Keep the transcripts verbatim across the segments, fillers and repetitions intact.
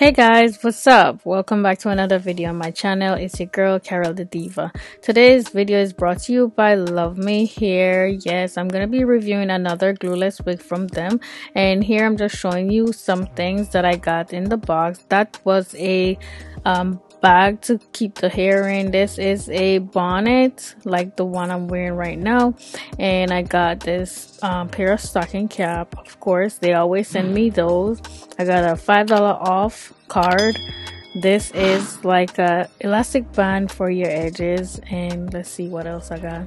Hey guys, what's up? Welcome back to another video on my channel. It's your girl Karrill DaDiva. Today's video is brought to you by Luvme Hair. Yes, I'm gonna be reviewing another glueless wig from them, and here I'm just showing you some things that I got in the box. That was a um bag to keep the hair in. This is a bonnet like the one I'm wearing right now, and I got this um, pair of stocking cap. Of course, they always send me those. I got a five dollar off card. This is like a elastic band for your edges, and let's see what else I got.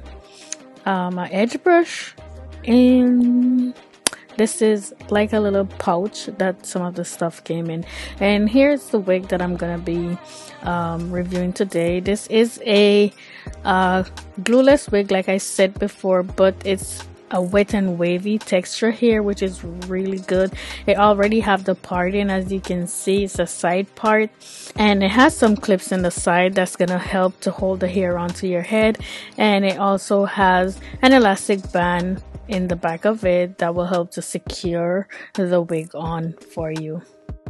Um, my edge brush, and this is like a little pouch that some of the stuff came in. And here's the wig that I'm gonna be um, reviewing today. This is a uh, glueless wig, like I said before, but it's a wet and wavy texture here, which is really good. It already have the part in, as you can see. It's a side part, and it has some clips in the side that's gonna help to hold the hair onto your head, and it also has an elastic band in the back of it that will help to secure the wig on for you.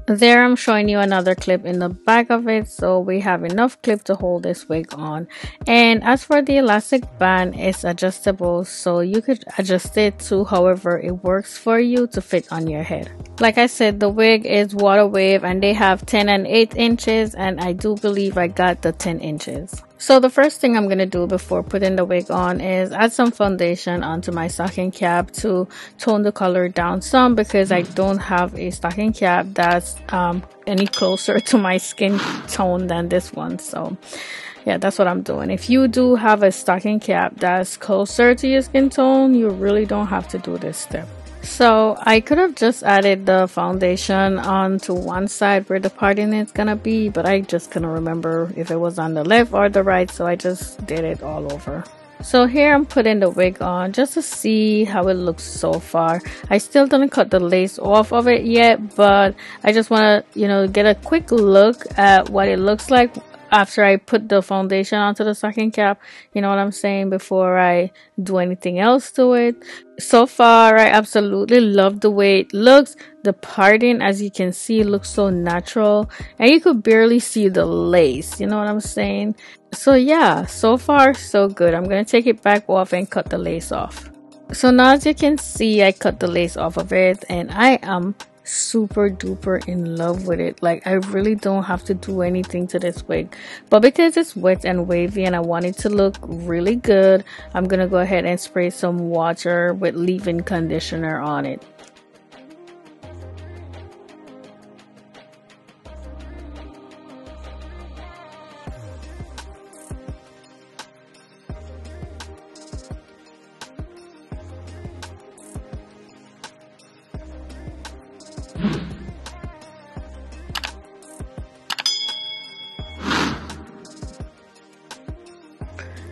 There, I'm showing you another clip in the back of it, so we have enough clip to hold this wig on. And as for the elastic band, it's adjustable, so you could adjust it to however it works for you to fit on your head. Like I said, the wig is water wave, and they have ten and eight inches, and I do believe I got the ten inches. So the first thing I'm going to do before putting the wig on is add some foundation onto my stocking cap to tone the color down some, because I don't have a stocking cap that's um, any closer to my skin tone than this one. So yeah, that's what I'm doing. If you do have a stocking cap that's closer to your skin tone, you really don't have to do this step. So I could have just added the foundation onto one side where the parting is gonna be, but I just couldn't remember if it was on the left or the right, so I just did it all over. So here I'm putting the wig on just to see how it looks so far. I still didn't cut the lace off of it yet, but I just wanna, you know, get a quick look at what it looks like after I put the foundation onto the stocking cap, you know what I'm saying, before I do anything else to it. So far, I absolutely love the way it looks. The parting, as you can see, looks so natural, and you could barely see the lace, you know what I'm saying? So yeah, so far so good. I'm gonna take it back off and cut the lace off. So now, as you can see, I cut the lace off of it, and I am super duper in love with it. Like, I really don't have to do anything to this wig, but because it's wet and wavy and I want it to look really good, I'm gonna go ahead and spray some water with leave-in conditioner on it.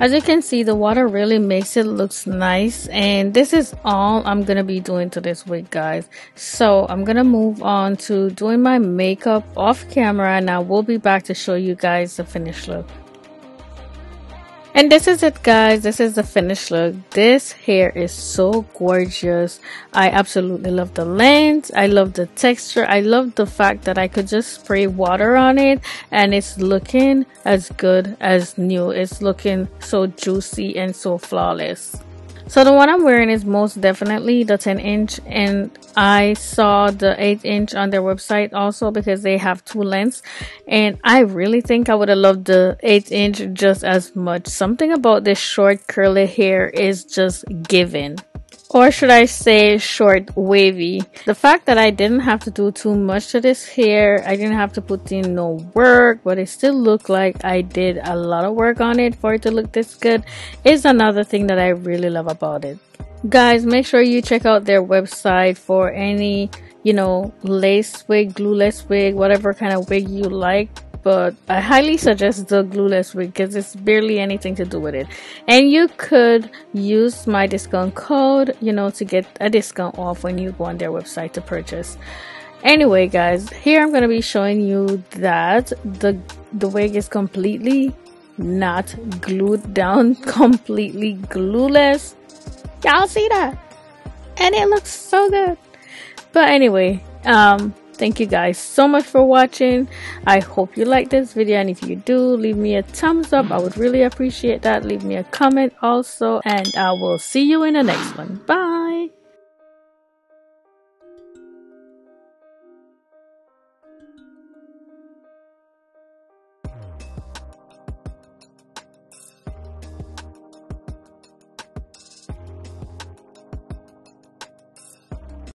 As you can see, the water really makes it looks nice, and this is all I'm gonna be doing to this wig, guys. So I'm gonna move on to doing my makeup off camera, and I will be back to show you guys the finished look. And this is it, guys. This is the finished look. This hair is so gorgeous. I absolutely love the length. I love the texture. I love the fact that I could just spray water on it and it's looking as good as new. It's looking so juicy and so flawless. So the one I'm wearing is most definitely the ten inch, and I saw the eight inch on their website also, because they have two lengths, and I really think I would have loved the eight inch just as much. Something about this short curly hair is just given. Or should I say short wavy. The fact that I didn't have to do too much to this hair, I didn't have to put in no work, but it still looked like I did a lot of work on it for it to look this good, is another thing that I really love about it. Guys, make sure you check out their website for any, you know, lace wig, glueless wig, whatever kind of wig you like. But I highly suggest the glueless wig, because it's barely anything to do with it. And you could use my discount code, you know, to get a discount off when you go on their website to purchase. Anyway, guys, here I'm going to be showing you that the, the wig is completely not glued down, completely glueless. Y'all see that? And it looks so good. But anyway, um... Thank you guys so much for watching. I hope you like this video, and if you do, leave me a thumbs up. I would really appreciate that. Leave me a comment also, and I will see you in the next one. Bye.